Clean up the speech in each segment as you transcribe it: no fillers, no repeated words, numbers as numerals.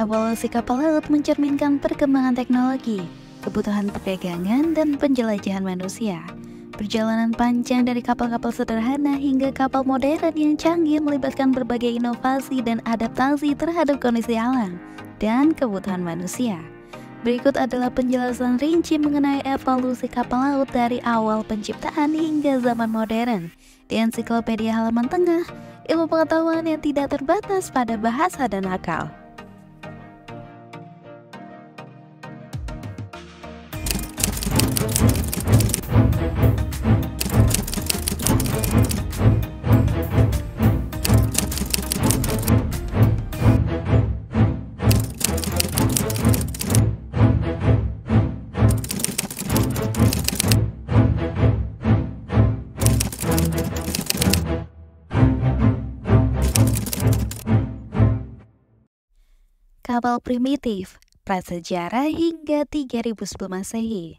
Evolusi kapal laut mencerminkan perkembangan teknologi, kebutuhan perdagangan, dan penjelajahan manusia. Perjalanan panjang dari kapal-kapal sederhana hingga kapal modern yang canggih melibatkan berbagai inovasi dan adaptasi terhadap kondisi alam dan kebutuhan manusia. Berikut adalah penjelasan rinci mengenai evolusi kapal laut dari awal penciptaan hingga zaman modern di ensiklopedia halaman tengah, ilmu pengetahuan yang tidak terbatas pada bahasa dan akal. Kapal primitif, prasejarah hingga 3000 sebelum Masehi.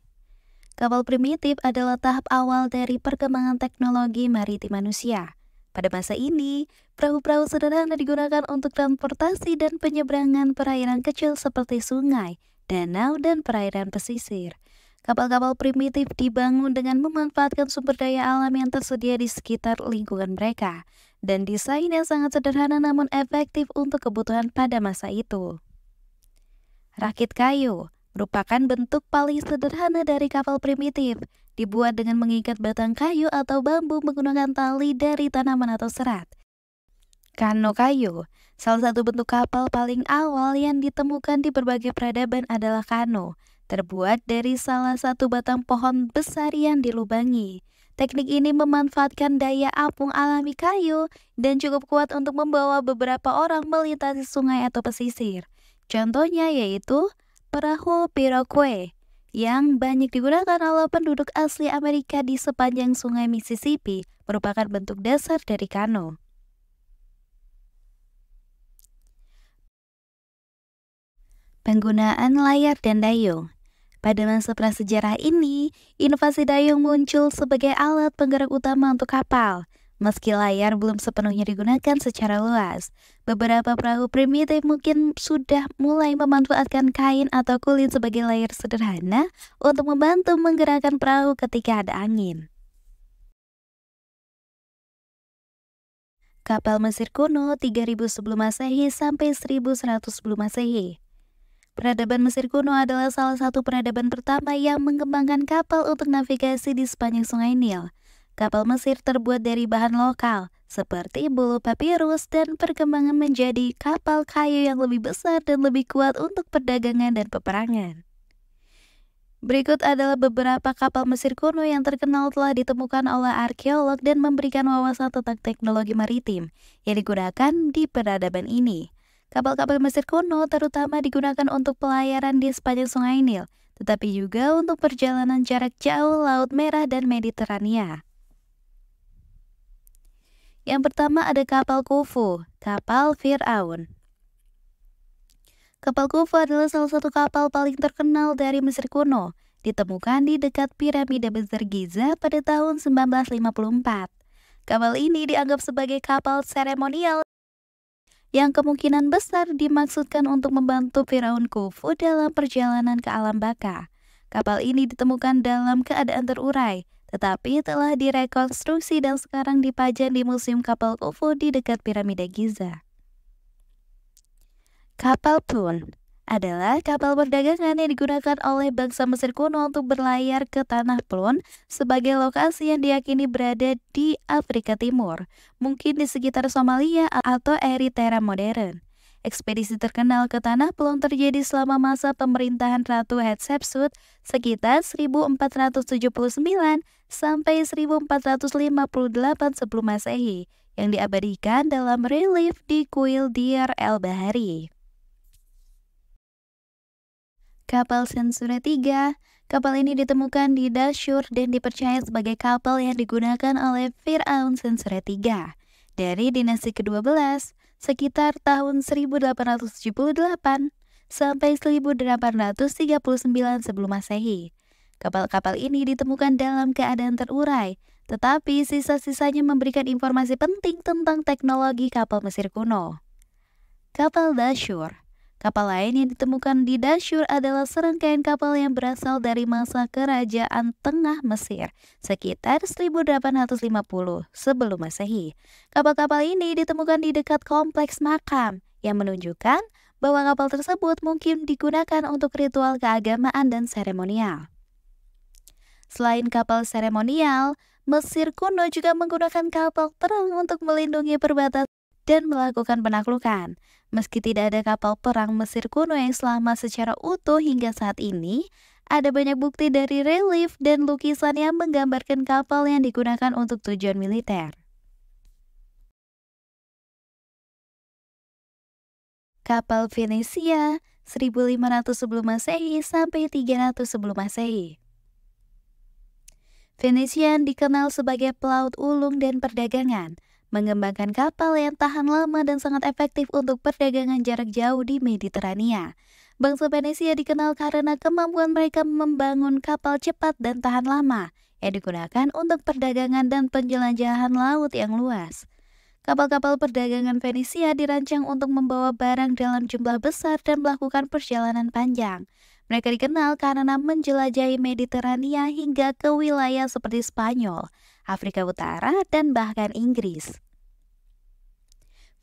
Kapal primitif adalah tahap awal dari perkembangan teknologi maritim manusia. Pada masa ini, perahu-perahu sederhana digunakan untuk transportasi dan penyeberangan perairan kecil seperti sungai, danau, dan perairan pesisir. Kapal-kapal primitif dibangun dengan memanfaatkan sumber daya alam yang tersedia di sekitar lingkungan mereka, dan desain yang sangat sederhana namun efektif untuk kebutuhan pada masa itu. Rakit kayu merupakan bentuk paling sederhana dari kapal primitif, dibuat dengan mengikat batang kayu atau bambu menggunakan tali dari tanaman atau serat. Kano kayu, salah satu bentuk kapal paling awal yang ditemukan di berbagai peradaban adalah kano, terbuat dari salah satu batang pohon besar yang dilubangi. Teknik ini memanfaatkan daya apung alami kayu dan cukup kuat untuk membawa beberapa orang melintasi sungai atau pesisir. Contohnya yaitu perahu Piroque yang banyak digunakan oleh penduduk asli Amerika di sepanjang sungai Mississippi merupakan bentuk dasar dari kano. Penggunaan layar dan dayung. Pada masa prasejarah ini, inovasi dayung muncul sebagai alat penggerak utama untuk kapal. Meski layar belum sepenuhnya digunakan secara luas, beberapa perahu primitif mungkin sudah mulai memanfaatkan kain atau kulit sebagai layar sederhana untuk membantu menggerakkan perahu ketika ada angin. Kapal Mesir kuno 3000 sebelum Masehi sampai 1100 sebelum Masehi. Peradaban Mesir kuno adalah salah satu peradaban pertama yang mengembangkan kapal untuk navigasi di sepanjang Sungai Nil. Kapal Mesir terbuat dari bahan lokal, seperti bulu papirus, dan perkembangan menjadi kapal kayu yang lebih besar dan lebih kuat untuk perdagangan dan peperangan. Berikut adalah beberapa kapal Mesir kuno yang terkenal telah ditemukan oleh arkeolog dan memberikan wawasan tentang teknologi maritim yang digunakan di peradaban ini. Kapal-kapal Mesir kuno terutama digunakan untuk pelayaran di sepanjang Sungai Nil, tetapi juga untuk perjalanan jarak jauh Laut Merah dan Mediterania. Yang pertama ada kapal Khufu, kapal Fir'aun. Kapal Khufu adalah salah satu kapal paling terkenal dari Mesir kuno, ditemukan di dekat piramida besar Giza pada tahun 1954. Kapal ini dianggap sebagai kapal seremonial yang kemungkinan besar dimaksudkan untuk membantu Firaun Khufu dalam perjalanan ke alam baka. Kapal ini ditemukan dalam keadaan terurai, tetapi telah direkonstruksi dan sekarang dipajang di Museum Kapal Khufu di dekat Piramida Giza. Kapal Plun adalah kapal perdagangan yang digunakan oleh bangsa Mesir kuno untuk berlayar ke tanah Plun sebagai lokasi yang diyakini berada di Afrika Timur, mungkin di sekitar Somalia atau Eritrea modern. Ekspedisi terkenal ke tanah Plun terjadi selama masa pemerintahan Ratu Hatshepsut sekitar 1479 sampai 1458 sebelum Masehi, yang diabadikan dalam relief di kuil Dir el-Bahari. Kapal Sensure 3, kapal ini ditemukan di Dasyur dan dipercaya sebagai kapal yang digunakan oleh Fir'aun Sensure 3 dari dinasti ke-12 sekitar tahun 1878 sampai 1839 sebelum Masehi. Kapal-kapal ini ditemukan dalam keadaan terurai, tetapi sisa-sisanya memberikan informasi penting tentang teknologi kapal Mesir kuno. Kapal Dasyur. Kapal lain yang ditemukan di Dasyur adalah serangkaian kapal yang berasal dari masa Kerajaan Tengah Mesir, sekitar 1850 sebelum Masehi. Kapal-kapal ini ditemukan di dekat kompleks makam, yang menunjukkan bahwa kapal tersebut mungkin digunakan untuk ritual keagamaan dan seremonial. Selain kapal seremonial, Mesir kuno juga menggunakan kapal perang untuk melindungi perbatasan dan melakukan penaklukan. Meski tidak ada kapal perang Mesir kuno yang selamat secara utuh hingga saat ini, ada banyak bukti dari relief dan lukisan yang menggambarkan kapal yang digunakan untuk tujuan militer. Kapal Venesia 1500 sebelum Masehi sampai 300 sebelum Masehi. Venesia dikenal sebagai pelaut ulung dan perdagangan, mengembangkan kapal yang tahan lama dan sangat efektif untuk perdagangan jarak jauh di Mediterania. Bangsa Venesia dikenal karena kemampuan mereka membangun kapal cepat dan tahan lama yang digunakan untuk perdagangan dan penjelajahan laut yang luas. Kapal-kapal perdagangan Venesia dirancang untuk membawa barang dalam jumlah besar dan melakukan perjalanan panjang. Mereka dikenal karena menjelajahi Mediterania hingga ke wilayah seperti Spanyol, Afrika Utara, dan bahkan Inggris.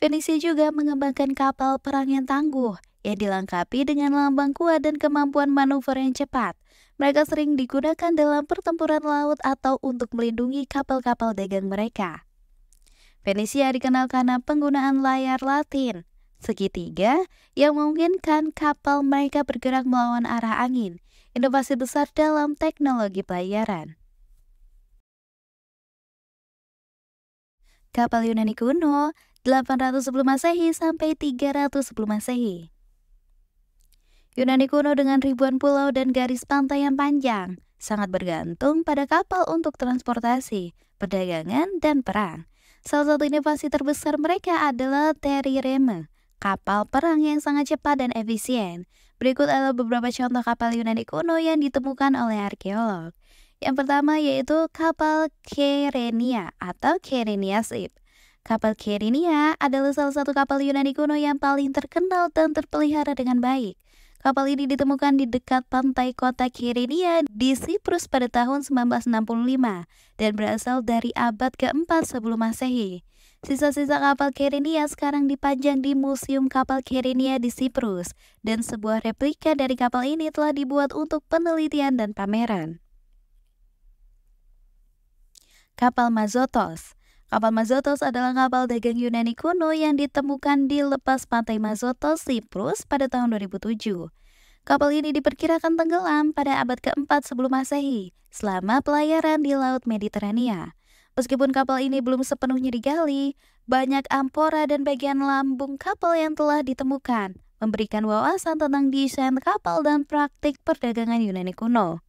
Venesia juga mengembangkan kapal perang yang tangguh, yang dilengkapi dengan lambang kuat dan kemampuan manuver yang cepat. Mereka sering digunakan dalam pertempuran laut atau untuk melindungi kapal-kapal dagang mereka. Venesia dikenal karena penggunaan layar Latin, segitiga, yang memungkinkan kapal mereka bergerak melawan arah angin. Inovasi besar dalam teknologi pelayaran. Kapal Yunani kuno 800 sebelum Masehi sampai 300 sebelum Masehi. Yunani kuno dengan ribuan pulau dan garis pantai yang panjang sangat bergantung pada kapal untuk transportasi, perdagangan, dan perang. Salah satu inovasi terbesar mereka adalah trireme, kapal perang yang sangat cepat dan efisien. Berikut adalah beberapa contoh kapal Yunani kuno yang ditemukan oleh arkeolog. Yang pertama yaitu kapal Kyrenia atau Kyrenia Ship. Kapal Kyrenia adalah salah satu kapal Yunani kuno yang paling terkenal dan terpelihara dengan baik. Kapal ini ditemukan di dekat pantai kota Kyrenia di Siprus pada tahun 1965 dan berasal dari abad keempat sebelum Masehi. Sisa-sisa kapal Kyrenia sekarang dipajang di Museum Kapal Kyrenia di Siprus, dan sebuah replika dari kapal ini telah dibuat untuk penelitian dan pameran. Kapal Mazotos. Kapal Mazotos adalah kapal dagang Yunani kuno yang ditemukan di lepas pantai Mazotos, Siprus pada tahun 2007. Kapal ini diperkirakan tenggelam pada abad keempat sebelum Masehi selama pelayaran di Laut Mediterania. Meskipun kapal ini belum sepenuhnya digali, banyak ampora dan bagian lambung kapal yang telah ditemukan, memberikan wawasan tentang desain kapal dan praktik perdagangan Yunani kuno.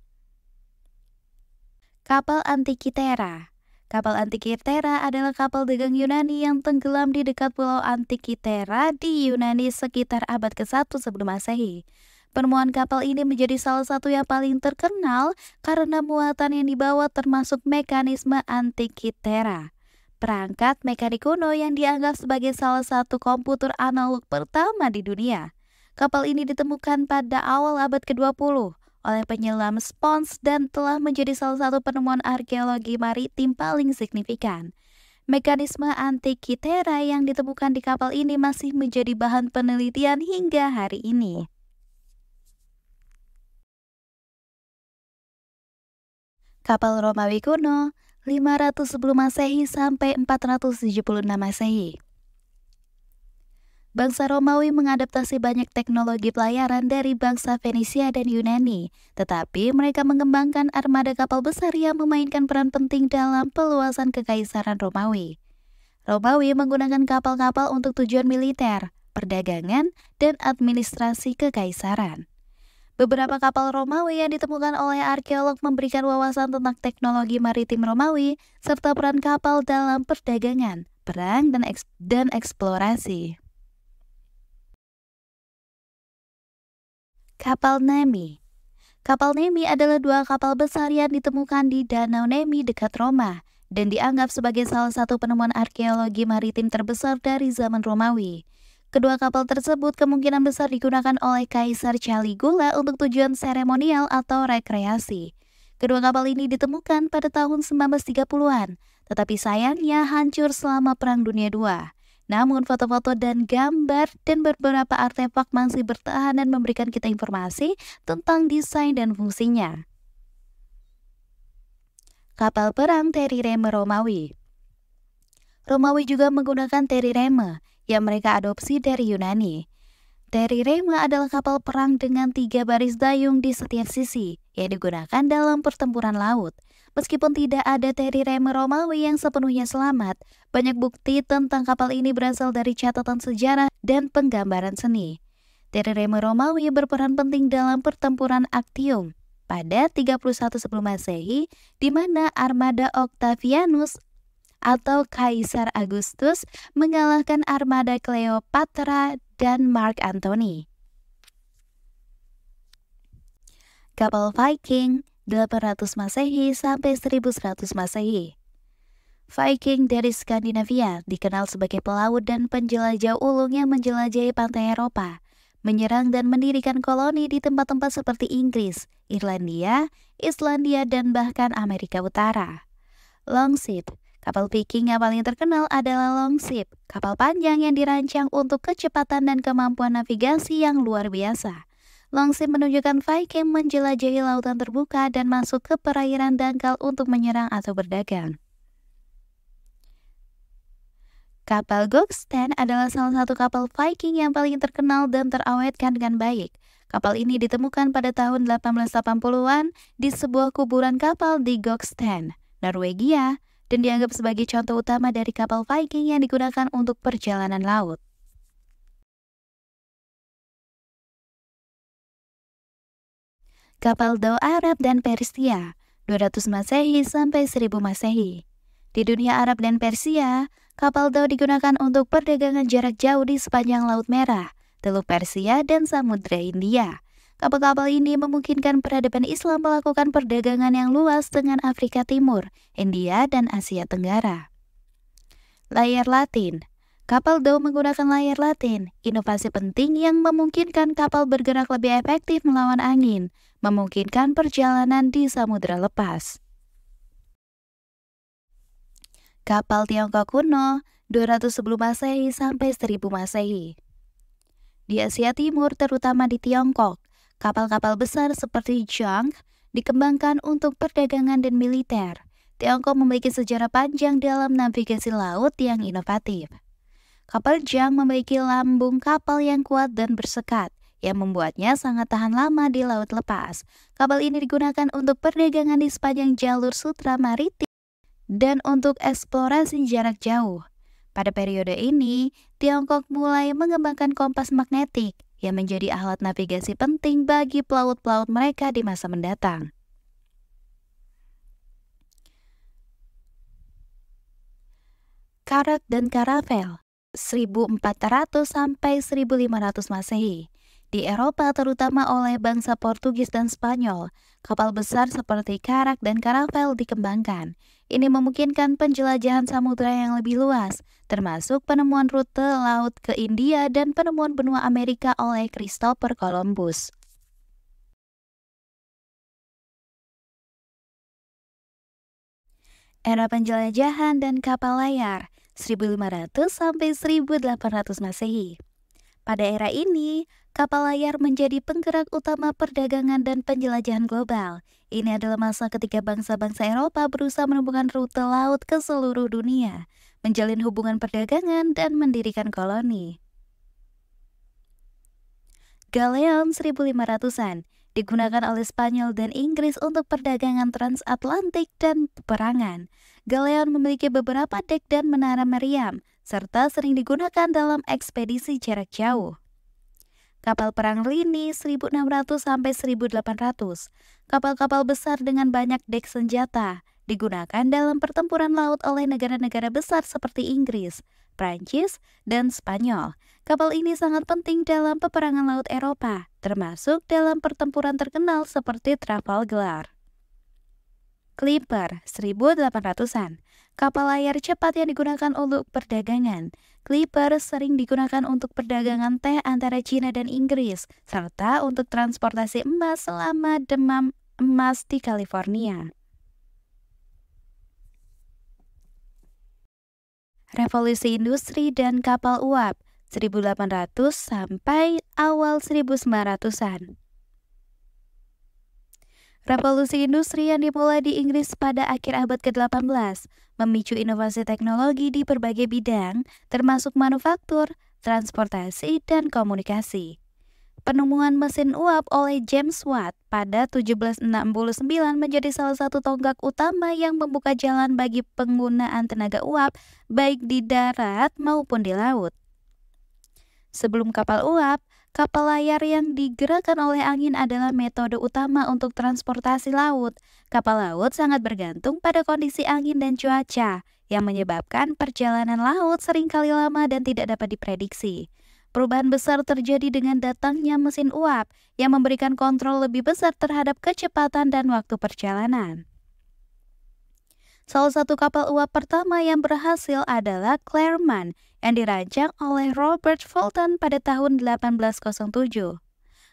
Kapal Antikitera. Kapal Antikitera adalah kapal dagang Yunani yang tenggelam di dekat pulau Antikitera di Yunani sekitar abad ke-1 sebelum Masehi. Penemuan kapal ini menjadi salah satu yang paling terkenal karena muatan yang dibawa termasuk mekanisme Antikitera. Perangkat mekanik kuno yang dianggap sebagai salah satu komputer analog pertama di dunia. Kapal ini ditemukan pada awal abad ke-20. Oleh penyelam Spons dan telah menjadi salah satu penemuan arkeologi maritim paling signifikan. Mekanisme Antikitera yang ditemukan di kapal ini masih menjadi bahan penelitian hingga hari ini. Kapal Romawi kuno 500 sebelum Masehi sampai 476 Masehi. Bangsa Romawi mengadaptasi banyak teknologi pelayaran dari bangsa Venesia dan Yunani, tetapi mereka mengembangkan armada kapal besar yang memainkan peran penting dalam peluasan kekaisaran Romawi. Romawi menggunakan kapal-kapal untuk tujuan militer, perdagangan, dan administrasi kekaisaran. Beberapa kapal Romawi yang ditemukan oleh arkeolog memberikan wawasan tentang teknologi maritim Romawi, serta peran kapal dalam perdagangan, perang, dan eksplorasi. Kapal Nemi. Kapal Nemi adalah dua kapal besar yang ditemukan di Danau Nemi dekat Roma dan dianggap sebagai salah satu penemuan arkeologi maritim terbesar dari zaman Romawi. Kedua kapal tersebut kemungkinan besar digunakan oleh Kaisar Caligula untuk tujuan seremonial atau rekreasi. Kedua kapal ini ditemukan pada tahun 1930-an, tetapi sayangnya hancur selama Perang Dunia II. Namun foto-foto dan gambar dan beberapa artefak masih bertahan dan memberikan kita informasi tentang desain dan fungsinya. Kapal perang Trireme Romawi. Romawi juga menggunakan trireme yang mereka adopsi dari Yunani. Trireme adalah kapal perang dengan 3 baris dayung di setiap sisi yang digunakan dalam pertempuran laut. Meskipun tidak ada trireme Romawi yang sepenuhnya selamat, banyak bukti tentang kapal ini berasal dari catatan sejarah dan penggambaran seni. Trireme Romawi berperan penting dalam pertempuran Actium pada 31 sebelum Masehi, di mana armada Octavianus atau Kaisar Augustus mengalahkan armada Cleopatra dan Mark Antony. Kapal Viking 800 Masehi sampai 1100 Masehi. Viking dari Skandinavia dikenal sebagai pelaut dan penjelajah ulung yang menjelajahi pantai Eropa, menyerang dan mendirikan koloni di tempat-tempat seperti Inggris, Irlandia, Islandia, dan bahkan Amerika Utara. Longship. Kapal Viking yang paling terkenal adalah Longship, kapal panjang yang dirancang untuk kecepatan dan kemampuan navigasi yang luar biasa. Longship menunjukkan Viking menjelajahi lautan terbuka dan masuk ke perairan dangkal untuk menyerang atau berdagang. Kapal Goksten adalah salah satu kapal Viking yang paling terkenal dan terawetkan dengan baik. Kapal ini ditemukan pada tahun 1880-an di sebuah kuburan kapal di Goksten, Norwegia, dan dianggap sebagai contoh utama dari kapal Viking yang digunakan untuk perjalanan laut. Kapal Dhow Arab dan Persia, 200 Masehi sampai 1000 Masehi. Di dunia Arab dan Persia, kapal Dhow digunakan untuk perdagangan jarak jauh di sepanjang Laut Merah, Teluk Persia, dan Samudra India. Kapal-kapal ini memungkinkan peradaban Islam melakukan perdagangan yang luas dengan Afrika Timur, India, dan Asia Tenggara. Layar Latin. Kapal Dhow menggunakan layar Latin, inovasi penting yang memungkinkan kapal bergerak lebih efektif melawan angin, memungkinkan perjalanan di samudera lepas. Kapal Tiongkok kuno, 200 sebelum Masehi sampai 1000 Masehi. Di Asia Timur, terutama di Tiongkok, kapal-kapal besar seperti junk dikembangkan untuk perdagangan dan militer. Tiongkok memiliki sejarah panjang dalam navigasi laut yang inovatif. Kapal junk memiliki lambung kapal yang kuat dan bersekat, yang membuatnya sangat tahan lama di laut lepas. Kapal ini digunakan untuk perdagangan di sepanjang jalur sutra maritim dan untuk eksplorasi jarak jauh. Pada periode ini, Tiongkok mulai mengembangkan kompas magnetik yang menjadi alat navigasi penting bagi pelaut-pelaut mereka di masa mendatang. Karak dan Karavel, 1400 sampai 1500 Masehi. Di Eropa, terutama oleh bangsa Portugis dan Spanyol, kapal besar seperti karak dan karavel dikembangkan. Ini memungkinkan penjelajahan samudera yang lebih luas, termasuk penemuan rute laut ke India dan penemuan benua Amerika oleh Christopher Columbus. Era penjelajahan dan kapal layar, 1500 sampai 1800 Masehi. Pada era ini, kapal layar menjadi penggerak utama perdagangan dan penjelajahan global. Ini adalah masa ketika bangsa-bangsa Eropa berusaha menemukan rute laut ke seluruh dunia, menjalin hubungan perdagangan, dan mendirikan koloni. Galeon 1500-an digunakan oleh Spanyol dan Inggris untuk perdagangan transatlantik dan peperangan. Galeon memiliki beberapa dek dan menara meriam, serta sering digunakan dalam ekspedisi jarak jauh. Kapal perang Rini 1600-1800. Kapal-kapal besar dengan banyak dek senjata digunakan dalam pertempuran laut oleh negara-negara besar seperti Inggris, Prancis, dan Spanyol. Kapal ini sangat penting dalam peperangan laut Eropa, termasuk dalam pertempuran terkenal seperti Trafalgar. Clipper 1800-an, kapal layar cepat yang digunakan untuk perdagangan. Clipper sering digunakan untuk perdagangan teh antara Cina dan Inggris, serta untuk transportasi emas selama demam emas di California. Revolusi industri dan kapal uap 1800 sampai awal 1900-an. Revolusi industri yang dimulai di Inggris pada akhir abad ke-18 memicu inovasi teknologi di berbagai bidang, termasuk manufaktur, transportasi, dan komunikasi. Penemuan mesin uap oleh James Watt pada 1769 menjadi salah satu tonggak utama yang membuka jalan bagi penggunaan tenaga uap baik di darat maupun di laut. Sebelum kapal uap, kapal layar yang digerakkan oleh angin adalah metode utama untuk transportasi laut. Kapal laut sangat bergantung pada kondisi angin dan cuaca, yang menyebabkan perjalanan laut seringkali lama dan tidak dapat diprediksi. Perubahan besar terjadi dengan datangnya mesin uap, yang memberikan kontrol lebih besar terhadap kecepatan dan waktu perjalanan. Salah satu kapal uap pertama yang berhasil adalah Clermont yang dirancang oleh Robert Fulton pada tahun 1807.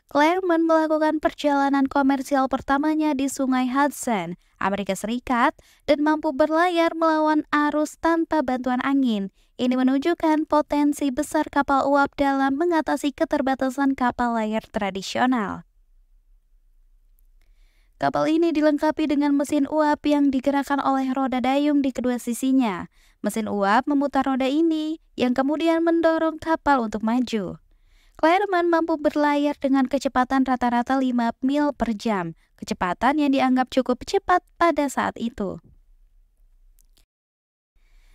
Clermont melakukan perjalanan komersial pertamanya di Sungai Hudson, Amerika Serikat, dan mampu berlayar melawan arus tanpa bantuan angin. Ini menunjukkan potensi besar kapal uap dalam mengatasi keterbatasan kapal layar tradisional. Kapal ini dilengkapi dengan mesin uap yang digerakkan oleh roda dayung di kedua sisinya. Mesin uap memutar roda ini yang kemudian mendorong kapal untuk maju. Clermont mampu berlayar dengan kecepatan rata-rata 5 mil per jam, kecepatan yang dianggap cukup cepat pada saat itu.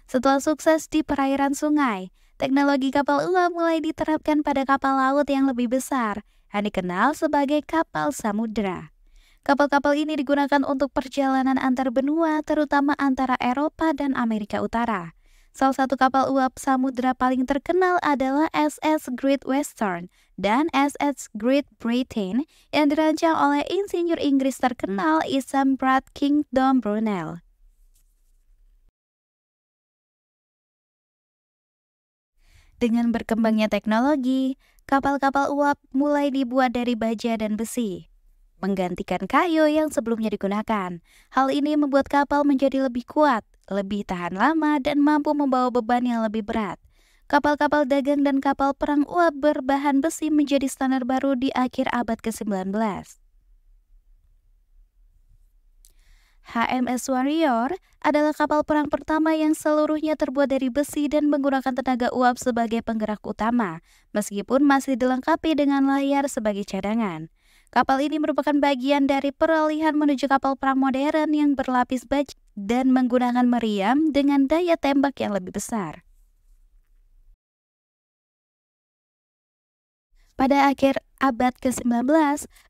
Setelah sukses di perairan sungai, teknologi kapal uap mulai diterapkan pada kapal laut yang lebih besar, yang dikenal sebagai kapal samudera. Kapal-kapal ini digunakan untuk perjalanan antar benua, terutama antara Eropa dan Amerika Utara. Salah satu kapal uap samudera paling terkenal adalah SS Great Western dan SS Great Britain yang dirancang oleh insinyur Inggris terkenal Isambard Kingdom Brunel. Dengan berkembangnya teknologi, kapal-kapal uap mulai dibuat dari baja dan besi, menggantikan kayu yang sebelumnya digunakan. Hal ini membuat kapal menjadi lebih kuat, lebih tahan lama, dan mampu membawa beban yang lebih berat. Kapal-kapal dagang dan kapal perang uap berbahan besi menjadi standar baru di akhir abad ke-19. HMS Warrior adalah kapal perang pertama yang seluruhnya terbuat dari besi dan menggunakan tenaga uap sebagai penggerak utama, meskipun masih dilengkapi dengan layar sebagai cadangan. Kapal ini merupakan bagian dari peralihan menuju kapal perang modern yang berlapis baja dan menggunakan meriam dengan daya tembak yang lebih besar. Pada akhir abad ke-19,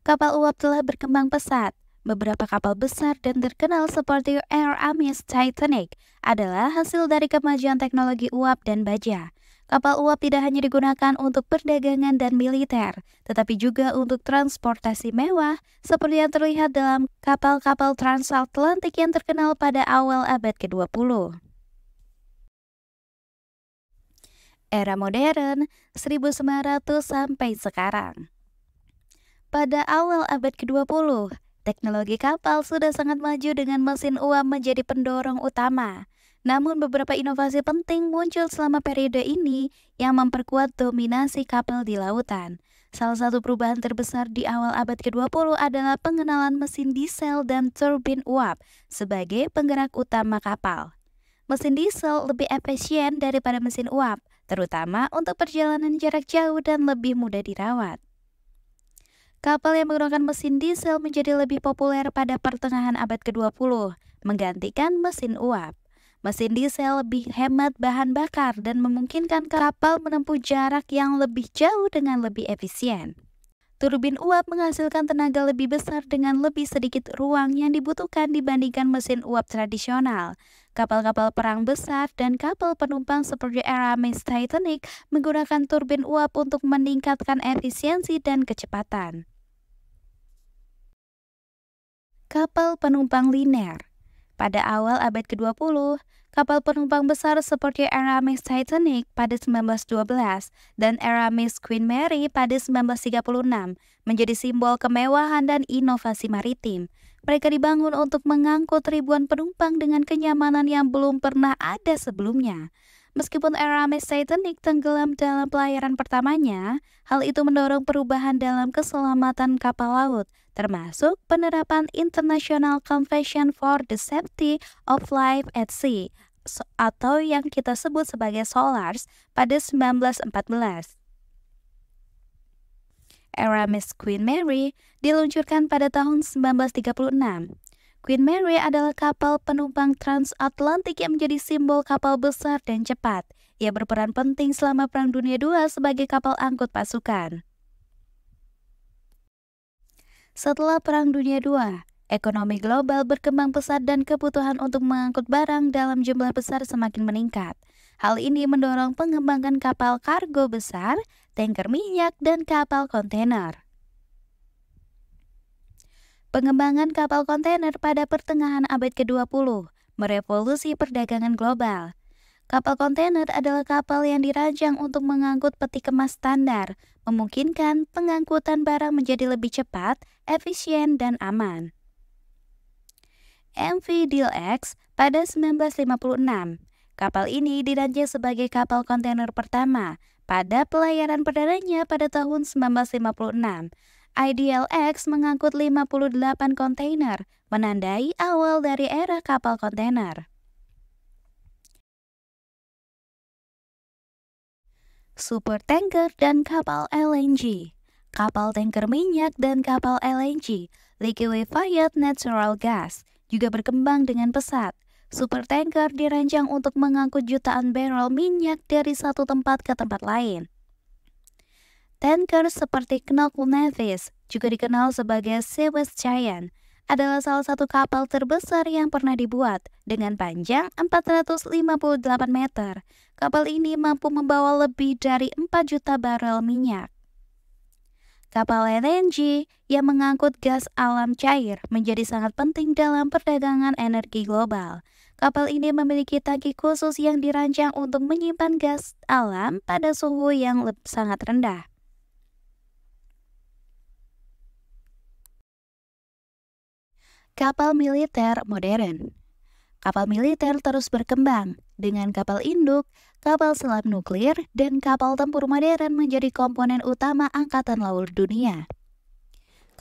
kapal uap telah berkembang pesat. Beberapa kapal besar dan terkenal seperti RMS Titanic adalah hasil dari kemajuan teknologi uap dan baja. Kapal uap tidak hanya digunakan untuk perdagangan dan militer, tetapi juga untuk transportasi mewah, seperti yang terlihat dalam kapal-kapal transatlantik yang terkenal pada awal abad ke-20. Era modern, 1900 sampai sekarang. Pada awal abad ke-20, teknologi kapal sudah sangat maju dengan mesin uap menjadi pendorong utama. Namun beberapa inovasi penting muncul selama periode ini yang memperkuat dominasi kapal di lautan. Salah satu perubahan terbesar di awal abad ke-20 adalah pengenalan mesin diesel dan turbin uap sebagai penggerak utama kapal. Mesin diesel lebih efisien daripada mesin uap, terutama untuk perjalanan jarak jauh dan lebih mudah dirawat. Kapal yang menggunakan mesin diesel menjadi lebih populer pada pertengahan abad ke-20, menggantikan mesin uap. Mesin diesel lebih hemat bahan bakar dan memungkinkan kapal menempuh jarak yang lebih jauh dengan lebih efisien. Turbin uap menghasilkan tenaga lebih besar dengan lebih sedikit ruang yang dibutuhkan dibandingkan mesin uap tradisional. Kapal-kapal perang besar dan kapal penumpang seperti RMS Titanic menggunakan turbin uap untuk meningkatkan efisiensi dan kecepatan. Kapal penumpang liner. Pada awal abad ke-20, kapal penumpang besar seperti RMS Titanic pada 1912 dan RMS Queen Mary pada 1936 menjadi simbol kemewahan dan inovasi maritim. Mereka dibangun untuk mengangkut ribuan penumpang dengan kenyamanan yang belum pernah ada sebelumnya. Meskipun RMS Titanic tenggelam dalam pelayaran pertamanya, hal itu mendorong perubahan dalam keselamatan kapal laut, termasuk penerapan International Convention for the Safety of Life at Sea atau yang kita sebut sebagai SOLAS pada 1914. RMS Queen Mary diluncurkan pada tahun 1936. Queen Mary adalah kapal penumpang transatlantik yang menjadi simbol kapal besar dan cepat. Ia berperan penting selama Perang Dunia II sebagai kapal angkut pasukan. Setelah Perang Dunia II, ekonomi global berkembang pesat dan kebutuhan untuk mengangkut barang dalam jumlah besar semakin meningkat. Hal ini mendorong pengembangan kapal kargo besar, tanker minyak, dan kapal kontainer. Pengembangan kapal kontainer pada pertengahan abad ke-20 merevolusi perdagangan global. Kapal kontainer adalah kapal yang dirancang untuk mengangkut peti kemas standar, memungkinkan pengangkutan barang menjadi lebih cepat, efisien, dan aman. MV Ideal X pada 1956. Kapal ini dirancang sebagai kapal kontainer pertama pada pelayaran perdananya pada tahun 1956. Ideal X mengangkut 58 kontainer, menandai awal dari era kapal kontainer. Super tanker dan kapal LNG, kapal tanker minyak dan kapal LNG (liquefied natural gas) juga berkembang dengan pesat. Super tanker dirancang untuk mengangkut jutaan barel minyak dari satu tempat ke tempat lain. Tanker seperti Knock Nevis, juga dikenal sebagai Seawise Giant, adalah salah satu kapal terbesar yang pernah dibuat dengan panjang 458 meter. Kapal ini mampu membawa lebih dari 4 juta barel minyak. Kapal LNG yang mengangkut gas alam cair menjadi sangat penting dalam perdagangan energi global. Kapal ini memiliki tangki khusus yang dirancang untuk menyimpan gas alam pada suhu yang sangat rendah. Kapal militer modern. Kapal militer terus berkembang. Dengan kapal induk, kapal selam nuklir, dan kapal tempur modern menjadi komponen utama Angkatan Laut Dunia.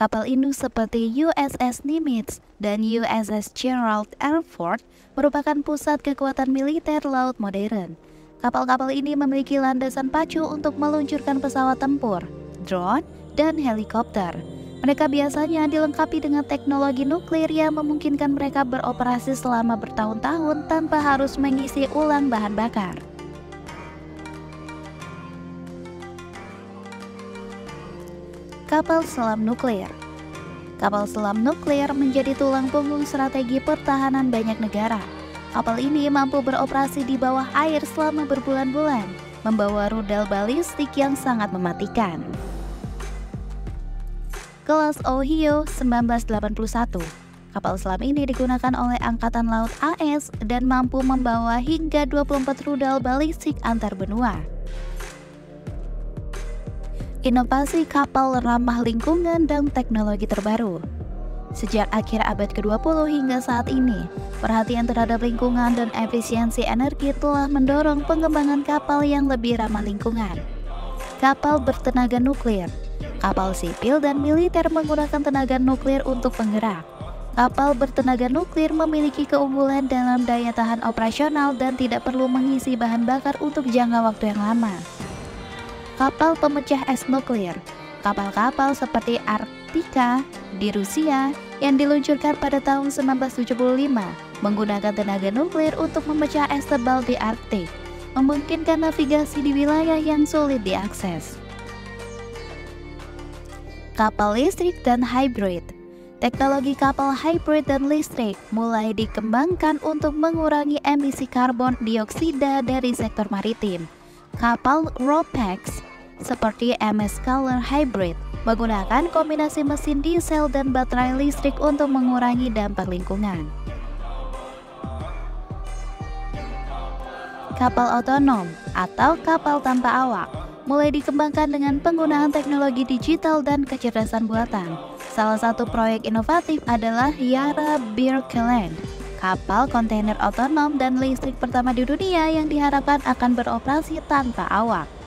Kapal induk seperti USS Nimitz dan USS Gerald R. Ford merupakan pusat kekuatan militer laut modern. Kapal-kapal ini memiliki landasan pacu untuk meluncurkan pesawat tempur, drone, dan helikopter. Mereka biasanya dilengkapi dengan teknologi nuklir yang memungkinkan mereka beroperasi selama bertahun-tahun tanpa harus mengisi ulang bahan bakar. Kapal selam nuklir. Kapal selam nuklir menjadi tulang punggung strategi pertahanan banyak negara. Kapal ini mampu beroperasi di bawah air selama berbulan-bulan, membawa rudal balistik yang sangat mematikan. Kelas Ohio 1981. Kapal selam ini digunakan oleh Angkatan Laut AS dan mampu membawa hingga 24 rudal balistik antar benua. Inovasi kapal ramah lingkungan dan teknologi terbaru. Sejak akhir abad ke-20 hingga saat ini, perhatian terhadap lingkungan dan efisiensi energi telah mendorong pengembangan kapal yang lebih ramah lingkungan. Kapal bertenaga nuklir. Kapal sipil dan militer menggunakan tenaga nuklir untuk penggerak. Kapal bertenaga nuklir memiliki keunggulan dalam daya tahan operasional dan tidak perlu mengisi bahan bakar untuk jangka waktu yang lama. Kapal pemecah es nuklir. Kapal-kapal seperti Arktika di Rusia yang diluncurkan pada tahun 1975 menggunakan tenaga nuklir untuk memecah es tebal di Arktik, memungkinkan navigasi di wilayah yang sulit diakses. Kapal listrik dan hybrid. Teknologi kapal hybrid dan listrik mulai dikembangkan untuk mengurangi emisi karbon dioksida dari sektor maritim. Kapal RoPax seperti MS Color Hybrid menggunakan kombinasi mesin diesel dan baterai listrik untuk mengurangi dampak lingkungan. kapal otonom atau kapal tanpa awak mulai dikembangkan dengan penggunaan teknologi digital dan kecerdasan buatan. Salah satu proyek inovatif adalah Yara Birkeland, kapal kontainer otonom dan listrik pertama di dunia yang diharapkan akan beroperasi tanpa awak.